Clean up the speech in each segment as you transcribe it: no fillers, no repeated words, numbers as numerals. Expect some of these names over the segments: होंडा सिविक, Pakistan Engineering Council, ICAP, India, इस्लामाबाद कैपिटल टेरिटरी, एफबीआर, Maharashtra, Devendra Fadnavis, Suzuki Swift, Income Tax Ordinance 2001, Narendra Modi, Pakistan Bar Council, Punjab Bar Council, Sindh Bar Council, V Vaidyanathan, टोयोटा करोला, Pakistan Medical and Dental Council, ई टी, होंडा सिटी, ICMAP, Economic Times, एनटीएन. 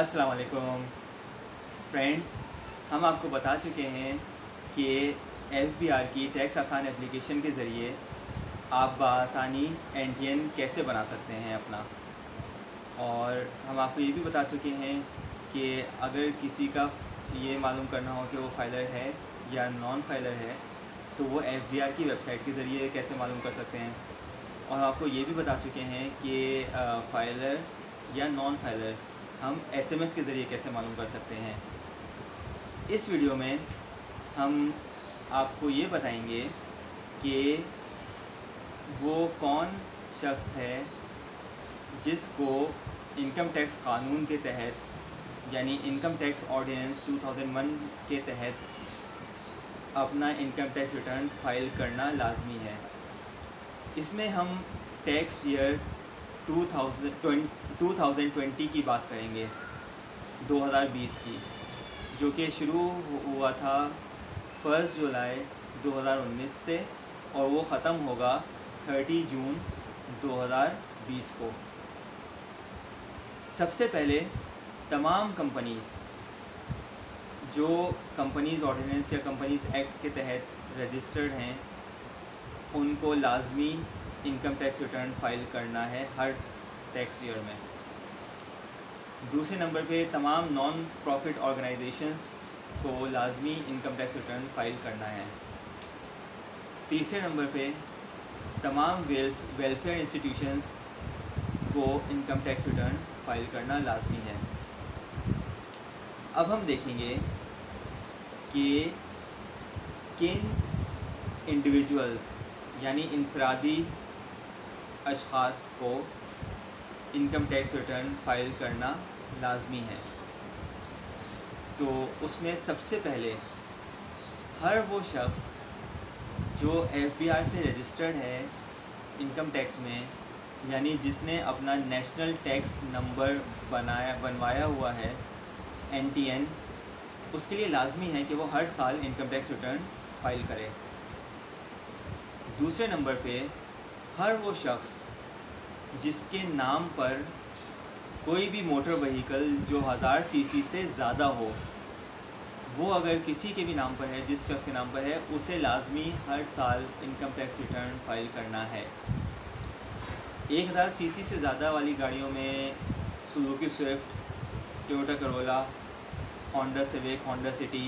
अस्सलाम वालेकुम फ्रेंड्स, हम आपको बता चुके हैं कि एफबीआर की टैक्स आसान एप्लीकेशन के ज़रिए आप बआसानी एनटीएन कैसे बना सकते हैं अपना। और हम आपको ये भी बता चुके हैं कि अगर किसी का ये मालूम करना हो कि वो फाइलर है या नॉन फाइलर है तो वो एफबीआर की वेबसाइट के ज़रिए कैसे मालूम कर सकते हैं। और हम आपको ये भी बता चुके हैं कि फाइलर या नॉन फाइलर हम एसएमएस के ज़रिए कैसे मालूम कर सकते हैं। इस वीडियो में हम आपको ये बताएंगे कि वो कौन शख्स है जिसको इनकम टैक्स कानून के तहत यानी इनकम टैक्स ऑर्डिनेंस 2001 के तहत अपना इनकम टैक्स रिटर्न फाइल करना लाजमी है। इसमें हम टैक्स ईयर 2020 की बात करेंगे, 2020 की, जो कि शुरू हुआ था 1 जुलाई 2019 से और वो ख़त्म होगा 30 जून 2020 को। सबसे पहले तमाम कंपनीज़ जो कंपनीज़ ऑर्डिनेंस या कंपनीज़ एक्ट के तहत रजिस्टर्ड हैं उनको लाजमी इनकम टैक्स रिटर्न फाइल करना है हर टैक्स ईयर में। दूसरे नंबर पे तमाम नॉन प्रॉफिट ऑर्गेनाइजेशंस को लाजमी इनकम टैक्स रिटर्न फाइल करना है। तीसरे नंबर पे तमाम वेलफेयर इंस्टीट्यूशंस को इनकम टैक्स रिटर्न फाइल करना लाजमी है। अब हम देखेंगे कि किन इंडिविजुअल्स यानी इंफरादी अशख़ास को इनकम टैक्स रिटर्न फाइल करना लाजमी है। तो उसमें सबसे पहले हर वो शख्स जो एफबीआर से रजिस्टर्ड है इनकम टैक्स में, यानी जिसने अपना नेशनल टैक्स नंबर बनवाया हुआ है एनटीएन, उसके लिए लाजमी है कि वो हर साल इनकम टैक्स रिटर्न फाइल करे। दूसरे नंबर पे हर वो शख्स जिसके नाम पर कोई भी मोटर व्हीकल जो 1000 सीसी से ज़्यादा हो, वो अगर किसी के भी नाम पर है, जिस शख्स के नाम पर है, उसे लाजमी हर साल इनकम टैक्स रिटर्न फाइल करना है। 1000 सीसी से ज़्यादा वाली गाड़ियों में Suzuki Swift, टोयोटा करोला, होंडा सिविक, होंडा सिटी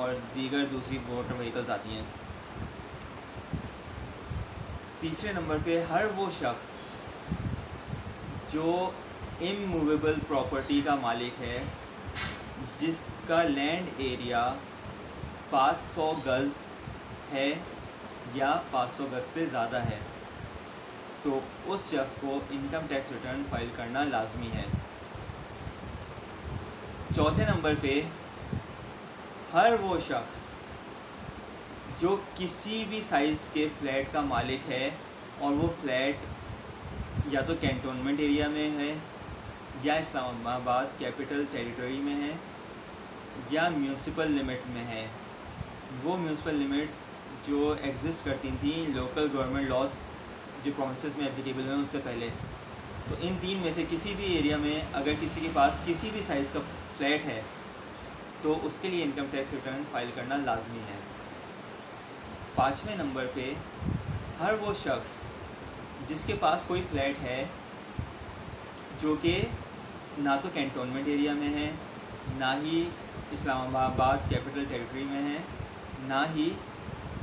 और दीगर दूसरी मोटर व्हीकल्स आती हैं। तीसरे नंबर पे हर वो शख्स जो इमूवेबल प्रॉपर्टी का मालिक है जिसका लैंड एरिया 500 गज़ है या 500 गज़ से ज़्यादा है, तो उस शख्स को इनकम टैक्स रिटर्न फाइल करना लाजमी है। चौथे नंबर पे हर वो शख्स जो किसी भी साइज़ के फ्लैट का मालिक है और वो फ्लैट या तो कैंटोनमेंट एरिया में है या इस्लामाबाद कैपिटल टेरिटरी में है या म्यूनसिपल लिमिट में है। वो म्यूनसिपल लिमिट्स जो एग्ज़िस्ट करती थी लोकल गवर्नमेंट लॉज जो प्रोविंसेस में एप्लीकेबल हैं उससे पहले, तो इन तीन में से किसी भी एरिया में अगर किसी के पास किसी भी साइज़ का फ्लैट है तो उसके लिए इनकम टैक्स रिटर्न फाइल करना लाजमी है। पाँचवें नंबर पे हर वो शख्स जिसके पास कोई फ्लैट है जो कि ना तो कैंटोनमेंट एरिया में है, ना ही इस्लामाबाद कैपिटल टेरिटरी में है, ना ही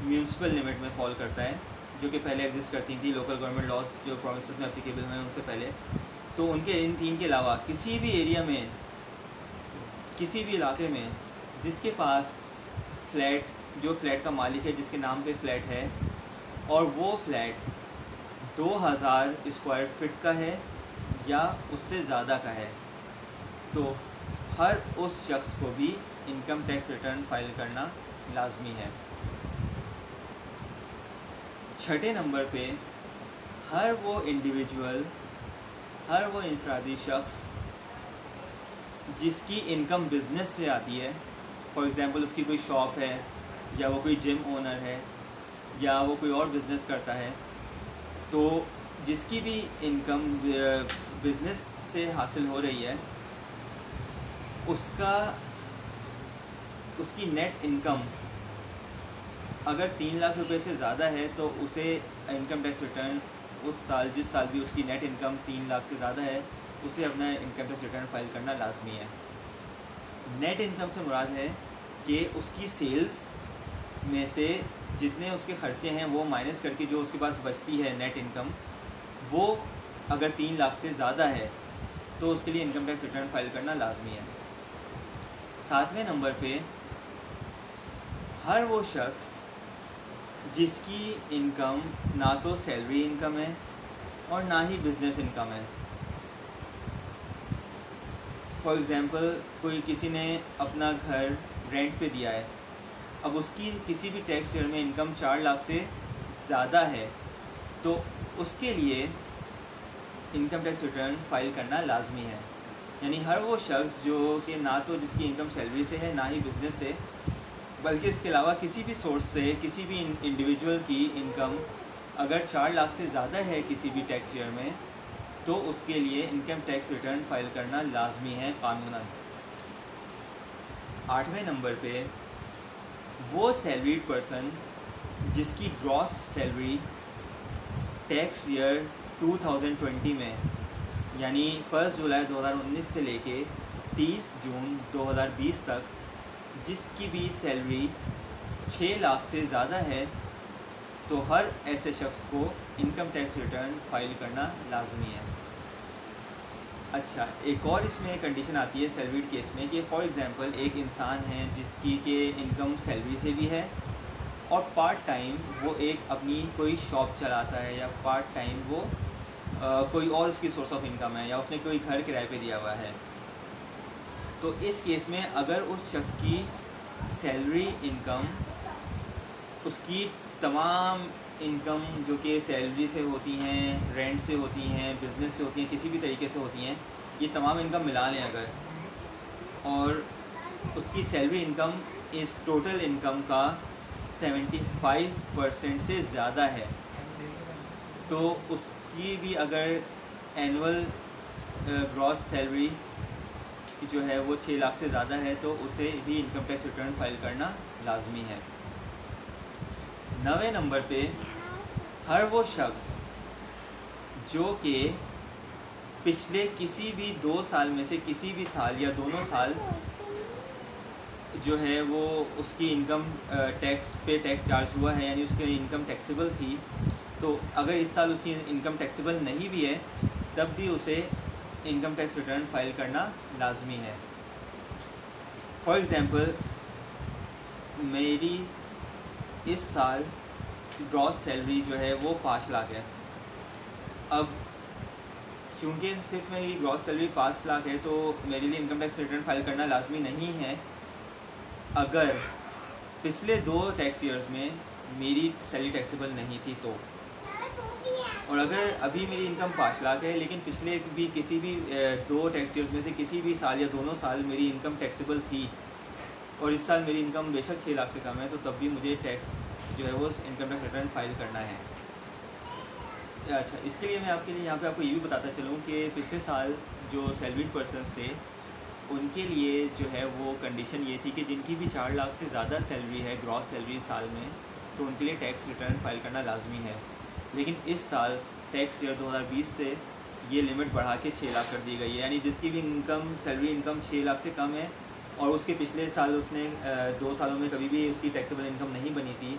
म्यूनसिपल लिमिट में फॉल करता है जो कि पहले एग्जिस्ट करती थी लोकल गवर्नमेंट लॉज जो प्रोविंस में एप्लीकेबल हैं उनसे पहले, तो उनके इन तीन के अलावा किसी भी एरिया में, किसी भी इलाके में जिसके पास फ्लैट, जो फ्लैट का मालिक है, जिसके नाम पे फ्लैट है और वो फ्लैट 2000 स्क्वायर फिट का है या उससे ज़्यादा का है, तो हर उस शख्स को भी इनकम टैक्स रिटर्न फाइल करना लाजमी है। छठे नंबर पे हर वो इंडिविजुअल, हर वो इंफरादी शख्स जिसकी इनकम बिजनेस से आती है, फॉर एग्ज़ाम्पल उसकी कोई शॉप है या वो कोई जिम ओनर है या वो कोई और बिज़नेस करता है, तो जिसकी भी इनकम बिज़नेस से हासिल हो रही है उसकी नेट इनकम अगर 3 लाख रुपए से ज़्यादा है तो उसे इनकम टैक्स रिटर्न उस साल, जिस साल भी उसकी नेट इनकम 3 लाख से ज़्यादा है, उसे अपना इनकम टैक्स रिटर्न फाइल करना लाजमी है। नेट इनकम से मुराद है कि उसकी सेल्स में से जितने उसके खर्चे हैं वो माइनस करके जो उसके पास बचती है नेट इनकम, वो अगर 3 लाख से ज़्यादा है तो उसके लिए इनकम टैक्स रिटर्न फाइल करना लाजमी है। 7वें नंबर पे, हर वो शख्स जिसकी इनकम ना तो सैलरी इनकम है और ना ही बिजनेस इनकम है, फॉर एग्ज़ाम्पल कोई किसी ने अपना घर रेंट पे दिया है, अब उसकी किसी भी टैक्स ईयर में इनकम 4 लाख से ज़्यादा है तो उसके लिए इनकम टैक्स रिटर्न फाइल करना लाजमी है। यानी हर वो शख्स जो कि ना तो जिसकी इनकम सैलरी से है ना ही बिजनेस से, बल्कि इसके अलावा किसी भी सोर्स से किसी भी इंडिविजुअल की इनकम अगर 4 लाख से ज़्यादा है किसी भी टैक्स ईयर में तो उसके लिए इनकम टैक्स रिटर्न फाइल करना लाजमी है कानूनन। 8वें नंबर पे, वो सैलरीड पर्सन जिसकी ग्रॉस सैलरी टैक्स ईयर 2020 में यानी 1 जुलाई 2019 से लेके 30 जून 2020 तक जिसकी भी सैलरी 6 लाख से ज़्यादा है तो हर ऐसे शख्स को इनकम टैक्स रिटर्न फाइल करना लाजमी है। अच्छा, एक और इसमें कंडीशन आती है सैलरीड केस में कि फॉर एग्ज़ाम्पल एक इंसान है जिसकी के इनकम सैलरी से भी है और पार्ट टाइम वो एक अपनी कोई शॉप चलाता है या पार्ट टाइम वो कोई और उसकी सोर्स ऑफ इनकम है या उसने कोई घर किराए पे दिया हुआ है, तो इस केस में अगर उस शख्स की सैलरी इनकम उसकी तमाम इनकम जो कि सैलरी से होती हैं, रेंट से होती हैं, बिज़नेस से होती हैं, किसी भी तरीके से होती हैं, ये तमाम इनकम मिला लें अगर और उसकी सैलरी इनकम इस टोटल इनकम का 75% से ज़्यादा है तो उसकी भी अगर एनुअल ग्रॉस सैलरी जो है वो 6 लाख से ज़्यादा है तो उसे भी इनकम टैक्स रिटर्न फाइल करना लाजमी है। 9वें नंबर पे, हर वो शख्स जो कि पिछले किसी भी 2 साल में से किसी भी साल या दोनों साल जो है वो उसकी इनकम टैक्स पे टैक्स चार्ज हुआ है यानी उसकी इनकम टैक्सेबल थी, तो अगर इस साल उसकी इनकम टैक्सेबल नहीं भी है तब भी उसे इनकम टैक्स रिटर्न फाइल करना लाजमी है। फॉर एग्ज़ाम्पल मेरी इस साल ग्रॉस सैलरी जो है वो 5 लाख है, अब चूँकि सिर्फ मेरी ग्रॉस सैलरी 5 लाख है तो मेरे लिए इनकम टैक्स रिटर्न फाइल करना लाजमी नहीं है अगर पिछले 2 टैक्स ईयर्स में मेरी सैलरी टैक्सेबल नहीं थी तो, और अगर अभी मेरी इनकम 5 लाख है लेकिन पिछले भी किसी भी 2 टैक्स ईयर्स में से किसी भी साल या दोनों साल मेरी इनकम टैक्सेबल थी और इस साल मेरी इनकम बेशक 6 लाख से कम है तो तब भी मुझे टैक्स जो है वो इनकम टैक्स रिटर्न फाइल करना है। अच्छा, इसके लिए मैं आपके लिए यहाँ पे आपको ये भी बताता चलूँ कि पिछले साल जो सैलरीड पर्सनस थे उनके लिए जो है वो कंडीशन ये थी कि जिनकी भी 4 लाख से ज़्यादा सैलरी है ग्रॉस सैलरी साल में तो उनके लिए टैक्स रिटर्न फाइल करना लाजमी है, लेकिन इस साल टैक्स ईयर 2020 से ये लिमिट बढ़ा के 6 लाख कर दी गई है। यानी जिसकी भी इनकम सैलरी इनकम 6 लाख से कम है और उसके पिछले साल उसने 2 सालों में कभी भी उसकी टैक्सेबल इनकम नहीं बनी थी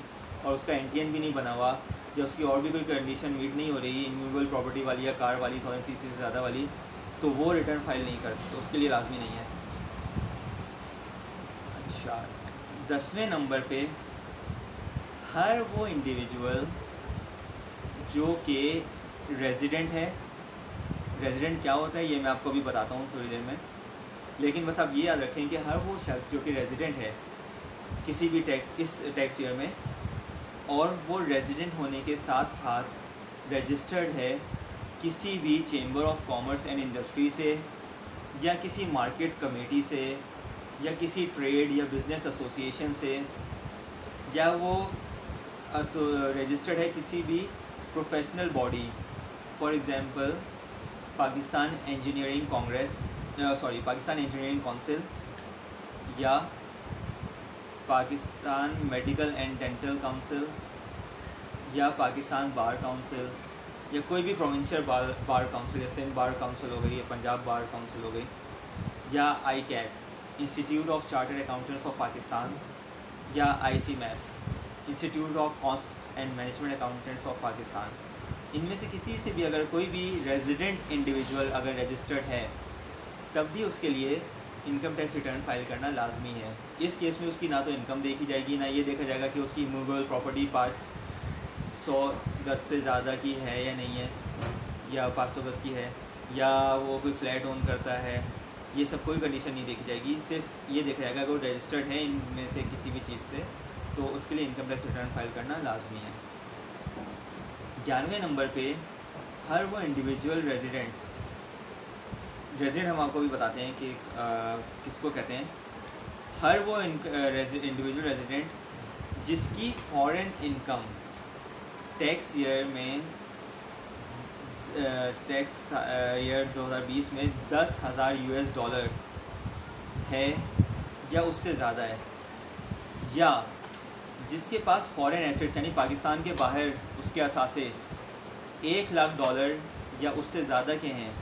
और उसका NTN भी नहीं बना हुआ या उसकी और भी कोई कंडीशन मीट नहीं हो रही इमूवेबल प्रॉपर्टी वाली या कार वाली 1000cc से ज़्यादा वाली, तो वो रिटर्न फाइल नहीं कर सकते, उसके लिए लाजमी नहीं है। अच्छा, 10वें नंबर पर, हर वो इंडिविजुअल जो कि रेजिडेंट है, रेजिडेंट क्या होता है ये मैं आपको भी बताता हूँ थोड़ी देर में, लेकिन बस आप ये याद रखें कि हर वो शख्स जो कि रेजिडेंट है किसी भी इस टैक्स ईयर में और वो रेजिडेंट होने के साथ साथ रजिस्टर्ड है किसी भी chamber of commerce and industry से या किसी मार्केट कमेटी से या किसी ट्रेड या बिजनेस एसोसिएशन से या वो रजिस्टर्ड है किसी भी professional body, for example Pakistan engineering congress sorry Pakistan engineering council या Pakistan medical and dental council या पाकिस्तान बार काउंसिल या कोई भी प्रोविंशियल बार काउंसिल या सिंध बार काउंसिल हो गई या पंजाब बार काउंसिल हो गई या ICAP institute of chartered accountants of Pakistan या ICMAP institute of cost and management accountants of Pakistan. इनमें से किसी से भी अगर कोई भी रेजिडेंट इंडिविजुअल अगर रजिस्टर्ड है तब भी उसके लिए इनकम टैक्स रिटर्न फाइल करना लाजमी है। इस केस में उसकी ना तो इनकम देखी जाएगी ना ये देखा जाएगा कि उसकी मूवेबल प्रॉपर्टी 510 से ज़्यादा की है या नहीं है या 510 की है या वो कोई फ्लैट ओन करता है, ये सब कोई कंडीशन नहीं देखी जाएगी। सिर्फ ये देखा जाएगा अगर वो रजिस्टर्ड है इनमें से किसी भी चीज़ से तो उसके लिए इनकम टैक्स रिटर्न फाइल करना लाजमी है। 11वें नंबर पर हर वो इंडिविजुअल रेजिडेंट हम आपको भी बताते हैं कि किसको कहते हैं। हर वो इंडिविजुअल रेजिडेंट जिसकी फॉरेन इनकम टैक्स ईयर में टैक्स ईयर 2020 में $10,000 है या उससे ज़्यादा है या जिसके पास फॉरेन एसेट्स यानी पाकिस्तान के बाहर उसके असासे $1,00,000 या उससे ज़्यादा के हैं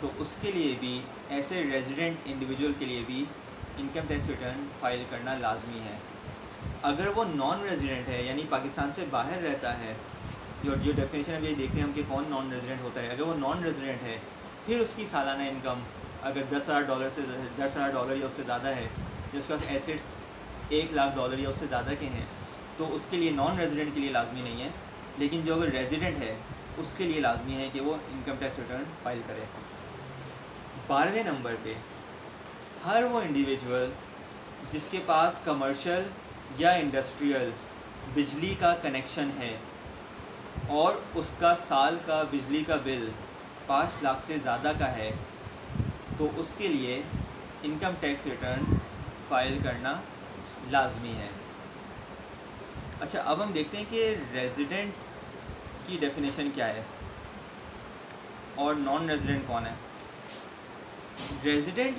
तो उसके लिए भी ऐसे रेजिडेंट इंडिविजुअल के लिए भी इनकम टैक्स रिटर्न फाइल करना लाजमी है। अगर वो नॉन रेजिडेंट है यानी पाकिस्तान से बाहर रहता है और जो डेफिनेशन है ये देखते हैं हम कि कौन नॉन रेजिडेंट होता है। अगर वो नॉन रेजिडेंट है फिर उसकी सालाना इनकम अगर $10,000 से $10,000 या उससे ज़्यादा है या उसके पास एसेट्स $1,00,000 या उससे ज़्यादा के हैं तो उसके लिए नॉन रेजिडेंट के लिए लाजमी नहीं है। लेकिन जो अगर रेजिडेंट है उसके लिए लाजमी है कि वो इनकम टैक्स रिटर्न फाइल करे। 12वें नंबर पे हर वो इंडिविजुअल जिसके पास कमर्शियल या इंडस्ट्रियल बिजली का कनेक्शन है और उसका साल का बिजली का बिल 5 लाख से ज़्यादा का है तो उसके लिए इनकम टैक्स रिटर्न फाइल करना लाजमी है। अच्छा, अब हम देखते हैं कि रेजिडेंट की डेफिनेशन क्या है और नॉन रेजिडेंट कौन है। रेजिडेंट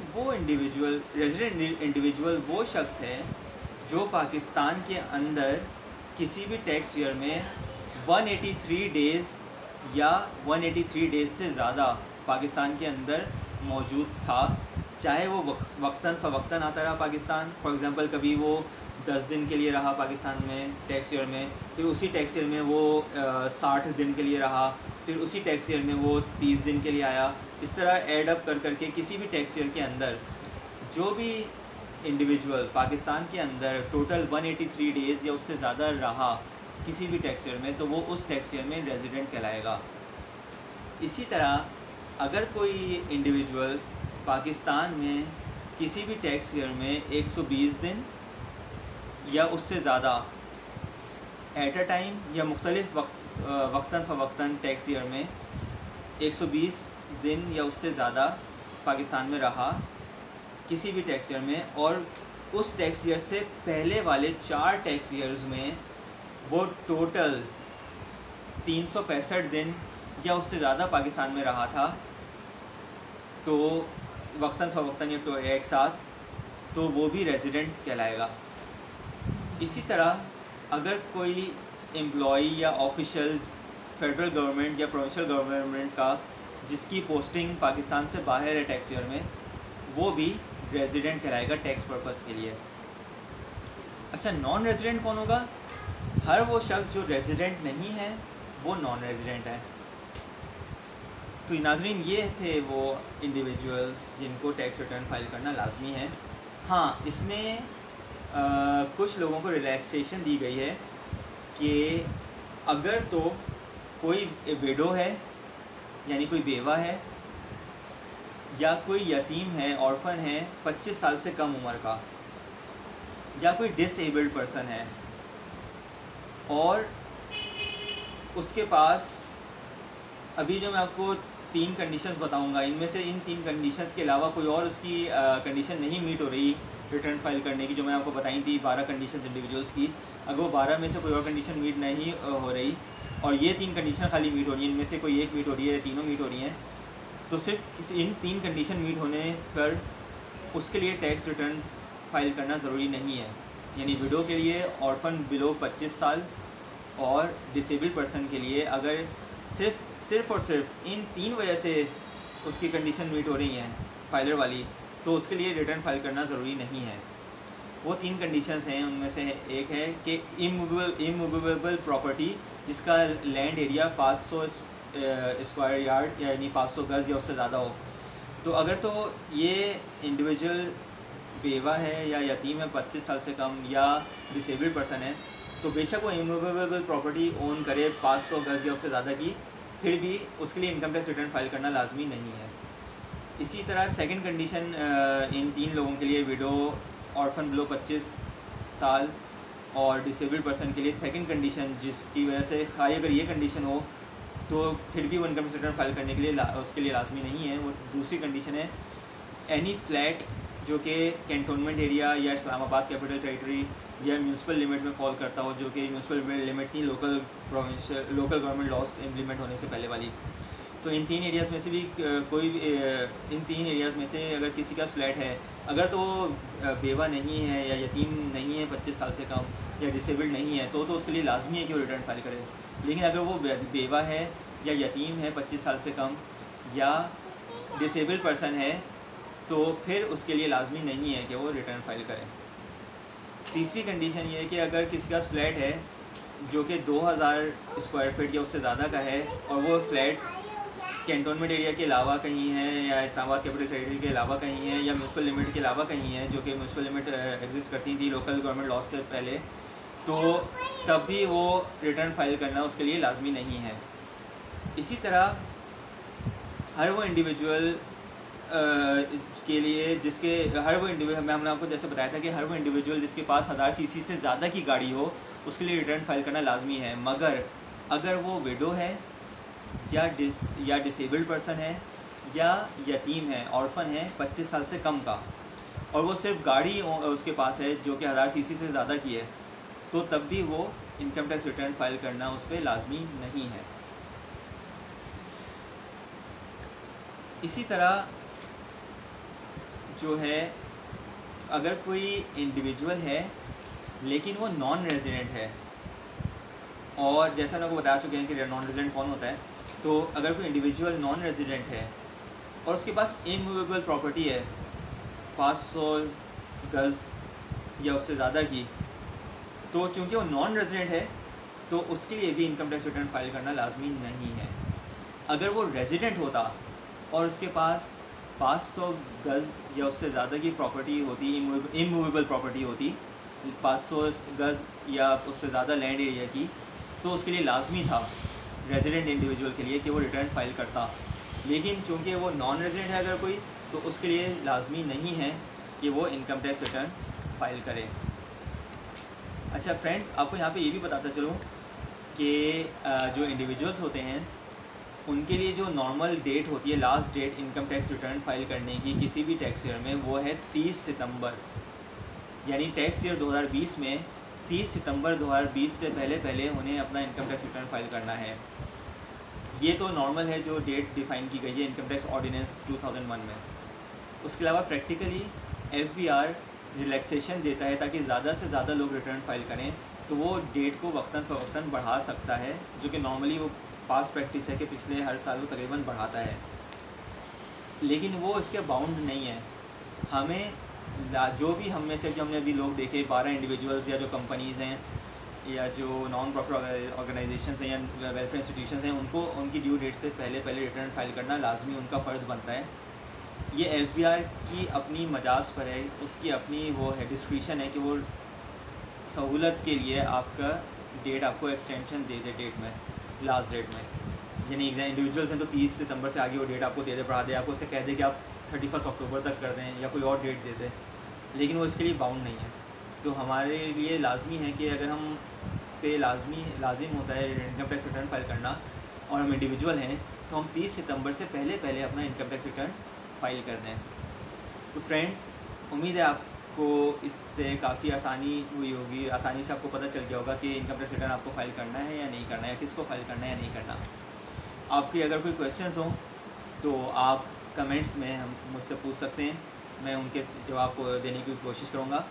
इंडिविजुअल वो शख्स है जो पाकिस्तान के अंदर किसी भी टैक्स ईयर में 183 डेज़ या 183 डेज़ से ज़्यादा पाकिस्तान के अंदर मौजूद था, चाहे वो वक्तन फ़वक्तन आता रहा पाकिस्तान। फॉर एग्ज़ाम्पल कभी वो 10 दिन के लिए रहा पाकिस्तान में टैक्स ईयर में, फिर उसी टैक्स ईयर में वो 60 दिन के लिए रहा, फिर उसी टैक्स ईयर में वो 30 दिन के लिए आया। इस तरह एड अप कर करके किसी भी टैक्स ईयर के अंदर जो भी इंडिविजुअल पाकिस्तान के अंदर टोटल 183 डेज़ या उससे ज़्यादा रहा किसी भी टैक्स ईयर में तो वो उस टैक्स ईयर में रेजिडेंट कहलाएगा। इसी तरह अगर कोई इंडिविजुअल पाकिस्तान में किसी भी टैक्स ईयर में 120 दिन या उससे ज़्यादा एट अ टाइम या मुख्तलिफ वक्तन फ़वक्तन टैक्स ईयर में 120 दिन या उससे ज़्यादा पाकिस्तान में रहा किसी भी टैक्स ईयर में और उस टैक्स ईयर से पहले वाले 4 टैक्स ईयर्स में वो टोटल 365 दिन या उससे ज़्यादा पाकिस्तान में रहा था तो वक्तन फ़वक्तन या तो एक साथ तो वो भी रेजिडेंट कहलाएगा। इसी तरह अगर कोई एम्प्लॉई या ऑफिशियल फेडरल गवर्नमेंट या प्रोविंशियल गवर्नमेंट का जिसकी पोस्टिंग पाकिस्तान से बाहर है टैक्स ईयर में वो भी रेजिडेंट कहलाएगा टैक्स पर्पस के लिए। अच्छा, नॉन रेजिडेंट कौन होगा? हर वो शख्स जो रेजिडेंट नहीं है वो नॉन रेजिडेंट है। तो नाजरीन, ये थे वो इंडिविजुअल्स जिनको टैक्स रिटर्न फाइल करना लाजमी है। हाँ, इसमें कुछ लोगों को रिलैक्सेशन दी गई है कि अगर तो कोई विडो है यानी कोई बेवा है या कोई यतीम है, ऑर्फन है 25 साल से कम उम्र का या कोई डिसेबल्ड पर्सन है और उसके पास अभी जो मैं आपको 3 कंडीशंस बताऊंगा इनमें से इन 3 कंडीशंस के अलावा कोई और उसकी कंडीशन नहीं मीट हो रही रिटर्न फाइल करने की जो मैंने आपको बताई थी 12 कंडीशंस इंडिविजुअल्स की। अगर वो 12 में से कोई और कंडीशन मीट नहीं हो रही और ये 3 कंडीशन खाली मीट हो रही है, इनमें से कोई एक मीट हो रही है या तीनों मीट हो रही हैं तो सिर्फ इस इन तीन कंडीशन मीट होने पर उसके लिए टैक्स रिटर्न फाइल करना ज़रूरी नहीं है। यानी विडो के लिए, ऑर्फन बिलो 25 साल और डिसेबल्ड पर्सन के लिए अगर सिर्फ इन तीन वजह से उसकी कंडीशन मीट हो रही हैं फाइलर वाली, तो उसके लिए रिटर्न फाइल करना ज़रूरी नहीं है। वो तीन कंडीशंस हैं, उनमें से एक है कि इमूवेबल प्रॉपर्टी जिसका लैंड एरिया 500 स्क्वायर यार्ड यानी 500 गज या उससे ज़्यादा हो। तो अगर तो ये इंडिविजुअल बेवा है या यतीम है 25 साल से कम या डिसेबल्ड पर्सन है, तो बेशक वो इमूवेबल प्रॉपर्टी ओन करे 500 गज या उससे ज़्यादा की, फिर भी उसके लिए इनकम टैक्स रिटर्न फाइल करना लाजमी नहीं है। इसी तरह सेकंड कंडीशन इन तीन लोगों के लिए, विडो, ऑर्फन बिलो 25 साल और डिसेबल्ड पर्सन के लिए सेकंड कंडीशन जिसकी वजह से खाली अगर ये कंडीशन हो तो फिर भी वो इनकम टैक्स रिटर्न फाइल करने के लिए उसके लिए लाजमी नहीं है। वो दूसरी कंडीशन है एनी फ्लैट जो कि कैंटोनमेंट एरिया या इस्लामाबाद कैपिटल टेरिटरी या म्यूनसिपल लिमिट में फॉल करता हो, जो कि म्यूनसिपल लिमिट थी लोकल गवर्नमेंट लॉस इम्प्लीमेंट होने से पहले वाली। तो इन तीन एरियाज़ में से भी कोई भी इन तीन एरियाज़ में से अगर किसी का फ्लैट है, अगर तो बेवा नहीं है या यतीम नहीं है 25 साल से कम या डिसेबल्ड नहीं है, तो उसके लिए लाजमी है कि वो रिटर्न फाइल करे। लेकिन अगर वो बेवा है या यतीम है 25 साल से कम या डिसेबल्ड पर्सन है, तो फिर उसके लिए लाजमी नहीं है कि वो रिटर्न फाइल करे। तीसरी कंडीशन ये है कि अगर किसी का फ्लैट है जो कि 2000 स्क्वायर फीट या उससे ज़्यादा का है और वो फ्लैट कैंटोनमेंट एरिया के अलावा कहीं है या इस्लामाबाद कैपिटल टेरिटरी के अलावा कहीं है या म्यूनसिपल लिमिट के अलावा कहीं है, जो कि म्यूनसिपल लिमिट एग्जिस्ट करती थी लोकल गवर्नमेंट लॉस से पहले, तो तब भी वो रिटर्न फाइल करना उसके लिए लाजमी नहीं है। इसी तरह हर वो इंडिविजुअल के लिए जिसके हमने आपको जैसे बताया था कि हर वो इंडिविजुअल जिसके पास 1000 सीसी से ज़्यादा की गाड़ी हो उसके लिए रिटर्न फाइल करना लाजमी है, मगर अगर वो विडो है या डिसेबल्ड पर्सन है या यतीम है, ऑर्फन है 25 साल से कम का और वो सिर्फ गाड़ी उसके पास है जो कि 1000 सीसी से ज़्यादा की है, तो तब भी वो इनकम टैक्स रिटर्न फाइल करना उस पर लाजमी नहीं है। इसी तरह जो है अगर कोई इंडिविजुअल है लेकिन वो नॉन रेजिडेंट है, और जैसा लोग बता चुके हैं कि नॉन रेजिडेंट कौन होता है, तो अगर कोई इंडिविजुअल नॉन रेजिडेंट है और उसके पास इमूवेबल प्रॉपर्टी है 500 गज या उससे ज़्यादा की, तो चूंकि वो नॉन रेजिडेंट है तो उसके लिए भी इनकम टैक्स रिटर्न फाइल करना लाजमी नहीं है। अगर वो रेजिडेंट होता और उसके पास 500 गज या उससे ज़्यादा की प्रॉपर्टी होती, इमूवेबल प्रॉपर्टी होती 500 गज या उससे ज़्यादा लैंड एरिया की, तो उसके लिए लाजमी था रेजिडेंट इंडिविजुअल के लिए कि वो रिटर्न फाइल करता। लेकिन चूंकि वो नॉन रेजिडेंट है अगर कोई, तो उसके लिए लाजमी नहीं है कि वो इनकम टैक्स रिटर्न फाइल करे। अच्छा फ्रेंड्स, आपको यहाँ पे ये भी बताता चलूँ कि जो इंडिविजुअल्स होते हैं उनके लिए जो नॉर्मल डेट होती है, last date income tax return file करने की किसी भी टैक्स ईयर में, वो है 30 सितम्बर। यानी टैक्स ईयर 2020 में 30 सितंबर 2020 से पहले उन्हें अपना इनकम टैक्स रिटर्न फाइल करना है। ये तो नॉर्मल है जो डेट डिफाइन की गई है इनकम टैक्स ऑर्डिनेंस 2001 में। उसके अलावा प्रैक्टिकली एफबीआर रिलैक्सेशन देता है ताकि ज़्यादा से ज़्यादा लोग रिटर्न फाइल करें, तो वो डेट को वक्तन फ़वक्तन बढ़ा सकता है, जो कि नॉर्मली वो पास प्रैक्टिस है कि पिछले हर साल वो तकरीबन बढ़ाता है। लेकिन वो इसके बाउंड नहीं है। हमें जो भी हम में से जो हमने अभी लोग देखे 12 इंडिविजुअल्स या जो कंपनीज़ हैं या जो नॉन प्रॉफिट ऑर्गेनाइजेशंस हैं या वेलफेयर इंस्टीट्यूशंस हैं, उनको उनकी ड्यू डेट से पहले रिटर्न फाइल करना लाजमी उनका फ़र्ज़ बनता है। ये एफबीआर की अपनी मजाज पर है, उसकी अपनी वो है डिस्क्रिशन है कि वो सहूलत के लिए आपका डेट आपको एक्सटेंशन दे दे डेट में, लास्ट डेट में। यानी एग्जाम इंडिविजुअल्स हैं तो 30 सितम्बर से आगे वो डेट आपको दे दे, बढ़ा दे, आपको उसे कह दे कि आप 31 अक्टूबर तक कर दें या कोई और डेट दे दें, लेकिन वो इसके लिए बाउंड नहीं है। तो हमारे लिए लाजमी है कि अगर हम पे लाजिम होता है इनकम टैक्स रिटर्न फाइल करना और हम इंडिविजुअल हैं, तो हम 30 सितंबर से पहले अपना इनकम टैक्स रिटर्न फाइल कर दें। तो फ्रेंड्स, उम्मीद है आपको इससे काफ़ी आसानी हुई होगी, आसानी से आपको पता चल गया होगा कि इनकम टैक्स रिटर्न आपको फाइल करना है या नहीं करना है, या किसको फाइल करना है या नहीं करना। आपके अगर कोई क्वेश्चन हों तो आप कमेंट्स में हम मुझसे पूछ सकते हैं, मैं उनके जवाब देने की कोशिश करूँगा।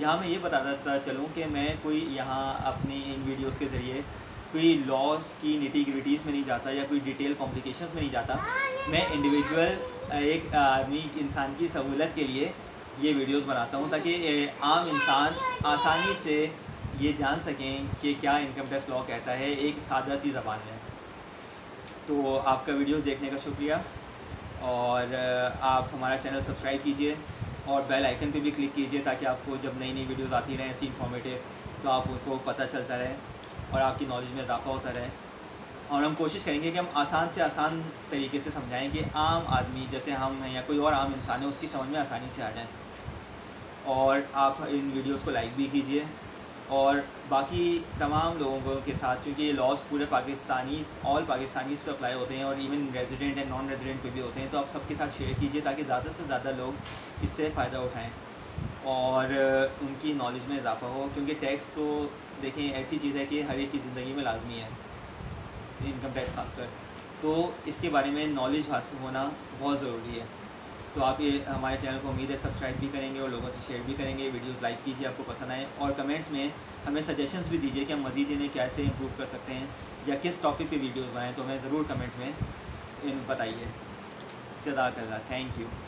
यहाँ मैं ये बताता चलूँ कि मैं कोई यहाँ अपनी इन वीडियोस के ज़रिए कोई लॉस की निटी ग्रिटीज़ में नहीं जाता या कोई डिटेल कॉम्प्लिकेशंस में नहीं जाता। मैं इंडिविजुअल एक आदमी इंसान की सहूलत के लिए ये वीडियोस बनाता हूँ ताकि आम इंसान आसानी से ये जान सकें कि क्या इनकम टैक्स लॉ कहता है एक सादा सी ज़बान में। तो आपका वीडियोस देखने का शुक्रिया और आप हमारा चैनल सब्सक्राइब कीजिए और बेल आइकन पे भी क्लिक कीजिए ताकि आपको जब नई नई वीडियोस आती रहें ऐसी इन्फॉर्मेटिव तो आप उनको पता चलता रहे और आपकी नॉलेज में इजाफा होता रहे। और हम कोशिश करेंगे कि हम आसान से आसान तरीके से समझाएं कि आम आदमी जैसे हम हैं या कोई और आम इंसान है उसकी समझ में आसानी से आ जाए। और आप इन वीडियोज़ को लाइक भी कीजिए और बाकी तमाम लोगों के साथ, चूँकि ये लॉस पूरे पाकिस्तानीज़ ऑल पाकिस्तानीज़ पे अप्लाई होते हैं और even resident and non resident पे भी होते हैं, तो आप सबके साथ शेयर कीजिए ताकि ज़्यादा से ज़्यादा लोग इससे फ़ायदा उठाएं और उनकी नॉलेज में इजाफा हो। क्योंकि टैक्स तो देखें ऐसी चीज़ है कि हर एक की ज़िंदगी में लाजमी है, इनकम टैक्स खासकर, तो इसके बारे में नॉलेज हासिल होना बहुत ज़रूरी है। तो आप ये हमारे चैनल को उम्मीद है सब्सक्राइब भी करेंगे और लोगों से शेयर भी करेंगे। वीडियोस लाइक कीजिए आपको पसंद आए और कमेंट्स में हमें सजेशंस भी दीजिए कि हम मज़ीद इन्हें कैसे इम्प्रूव कर सकते हैं या किस टॉपिक पे वीडियोस बनाएं, तो हमें ज़रूर कमेंट्स में बताइए। जज़ाकल्लाह, थैंक यू।